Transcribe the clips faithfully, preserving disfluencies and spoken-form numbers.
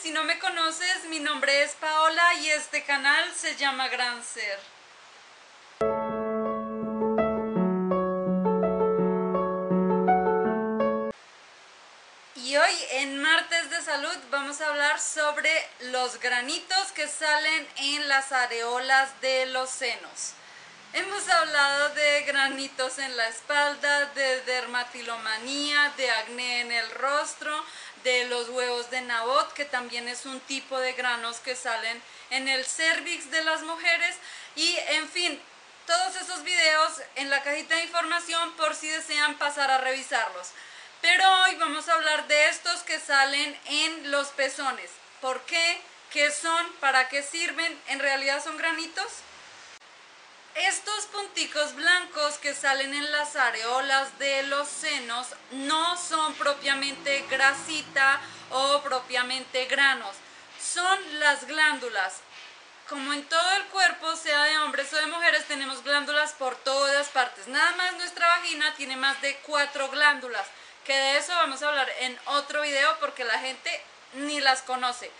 si no me conoces, mi nombre es Paola y este canal se llama Gran Ser. Y hoy en Martes de Salud vamos a hablar sobre los granitos que salen en las areolas de los senos. Hemos hablado de granitos en la espalda, de dermatilomanía, de acné en el rostro, de los huevos de naboth, que también es un tipo de granos que salen en el cérvix de las mujeres. Y en fin, todos esos videos en la cajita de información por si desean pasar a revisarlos. Pero hoy vamos a hablar de estos que salen en los pezones. ¿Por qué? ¿Qué son? ¿Para qué sirven? ¿En realidad son granitos? Estos punticos blancos que salen en las areolas de los senos no son propiamente grasita o propiamente granos, son las glándulas. Como en todo el cuerpo, sea de hombres o de mujeres, tenemos glándulas por todas partes. Nada más nuestra vagina tiene más de cuatro glándulas, que de eso vamos a hablar en otro video porque la gente ni las conoce.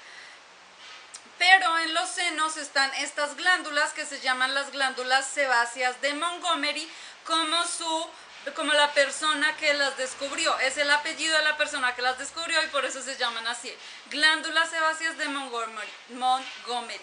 Pero en los senos están estas glándulas que se llaman las glándulas sebáceas de Montgomery, como, su, como la persona que las descubrió. Es el apellido de la persona que las descubrió y por eso se llaman así, glándulas sebáceas de Montgomery. Montgomery.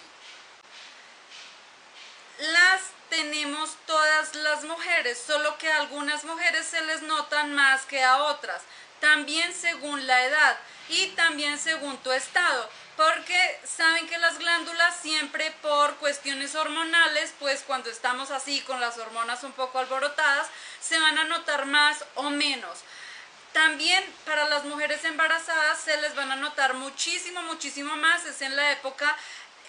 Las tenemos todas las mujeres, solo que a algunas mujeres se les notan más que a otras, también según la edad y también según tu estado. Porque saben que las glándulas siempre por cuestiones hormonales, pues cuando estamos así con las hormonas un poco alborotadas, se van a notar más o menos. También para las mujeres embarazadas se les van a notar muchísimo, muchísimo más. Es en la época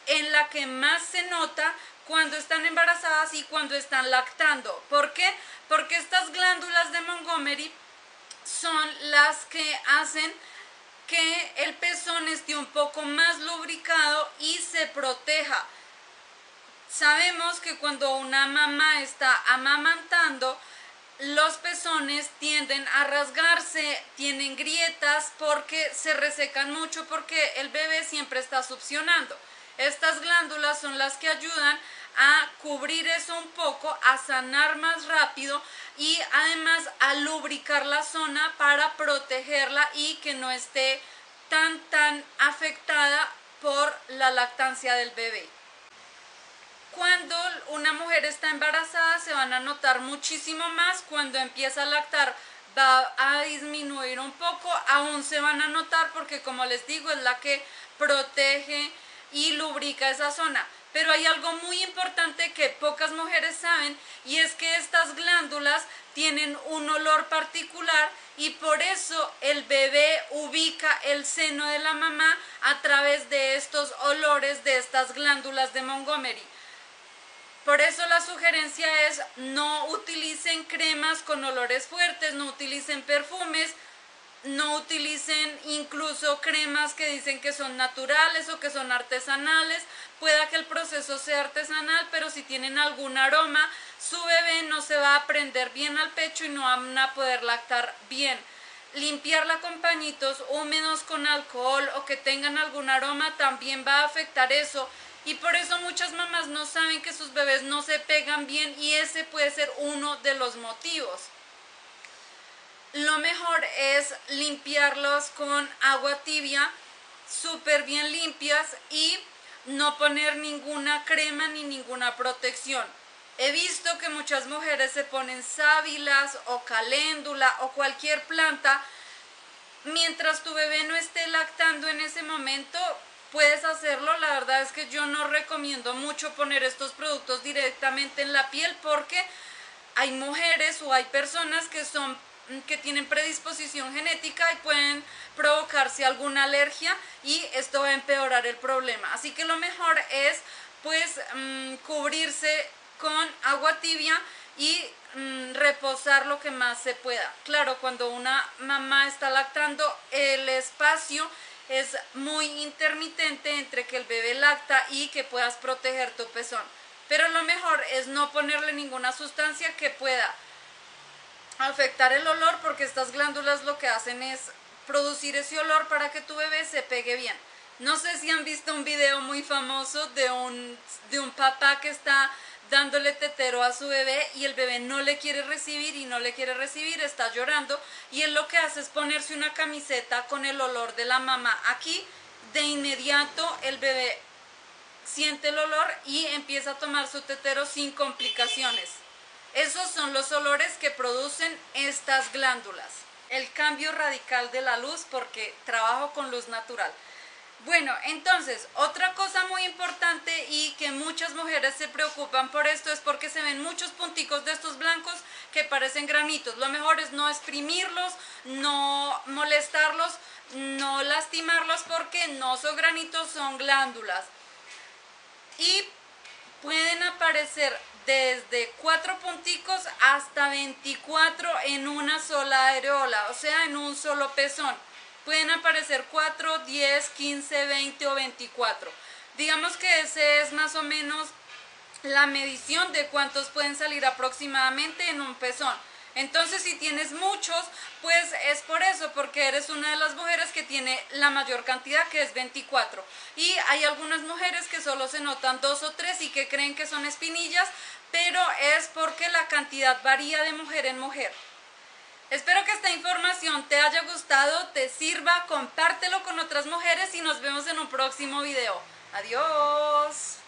en la que más se nota cuando están embarazadas y cuando están lactando. ¿Por qué? Porque estas glándulas de Montgomery son las que hacen que el pezón esté un poco más lubricado y se proteja. Sabemos que cuando una mamá está amamantando, los pezones tienden a rasgarse, tienen grietas porque se resecan mucho porque el bebé siempre está succionando. Estas glándulas son las que ayudan a cubrir eso un poco, a sanar más rápido y además a lubricar la zona para protegerla y que no esté tan tan afectada por la lactancia del bebé. Cuando una mujer está embarazada se van a notar muchísimo más, cuando empieza a lactar va a disminuir un poco, aún se van a notar porque como les digo es la que protege y lubrica esa zona. Pero hay algo muy importante que pocas mujeres saben y es que estas glándulas tienen un olor particular y por eso el bebé ubica el seno de la mamá a través de estos olores de estas glándulas de Montgomery. Por eso la sugerencia es no utilicen cremas con olores fuertes, no utilicen perfumes, no utilicen incluso cremas que dicen que son naturales o que son artesanales. Pueda que el proceso sea artesanal, pero si tienen algún aroma, su bebé no se va a prender bien al pecho y no van a poder lactar bien. Limpiarla con pañitos húmedos con alcohol o que tengan algún aroma también va a afectar eso. Y por eso muchas mamás no saben que sus bebés no se pegan bien y ese puede ser uno de los motivos. Lo mejor es limpiarlos con agua tibia, súper bien limpias y no poner ninguna crema ni ninguna protección. He visto que muchas mujeres se ponen sábilas o caléndula o cualquier planta. Mientras tu bebé no esté lactando en ese momento, puedes hacerlo. La verdad es que yo no recomiendo mucho poner estos productos directamente en la piel porque hay mujeres o hay personas que son que tienen predisposición genética y pueden provocarse alguna alergia y esto va a empeorar el problema. Así que lo mejor es pues mmm, cubrirse con agua tibia y mmm, reposar lo que más se pueda. Claro, cuando una mamá está lactando el espacio es muy intermitente entre que el bebé lacta y que puedas proteger tu pezón. Pero lo mejor es no ponerle ninguna sustancia que pueda afectar el olor porque estas glándulas lo que hacen es producir ese olor para que tu bebé se pegue bien. No sé si han visto un video muy famoso de un, de un papá que está dándole tetero a su bebé y el bebé no le quiere recibir y no le quiere recibir, está llorando, y él lo que hace es ponerse una camiseta con el olor de la mamá aquí. De inmediato el bebé siente el olor y empieza a tomar su tetero sin complicaciones. Esos son los olores que producen estas glándulas. El cambio radical de la luz, porque trabajo con luz natural. Bueno, entonces, otra cosa muy importante y que muchas mujeres se preocupan por esto es porque se ven muchos punticos de estos blancos que parecen granitos. Lo mejor es no exprimirlos, no molestarlos, no lastimarlos, porque no son granitos, son glándulas. Y pueden aparecer desde cuatro punticos hasta veinticuatro en una sola areola, o sea, en un solo pezón. Pueden aparecer cuatro, diez, quince, veinte o veinticuatro. Digamos que ese es más o menos la medición de cuántos pueden salir aproximadamente en un pezón. Entonces, si tienes muchos, pues es por eso, porque eres una de las mujeres que tiene la mayor cantidad, que es veinticuatro. Y hay algunas mujeres que solo se notan dos o tres y que creen que son espinillas, pero es porque la cantidad varía de mujer en mujer. Espero que esta información te haya gustado, te sirva, compártelo con otras mujeres y nos vemos en un próximo video. ¡Adiós!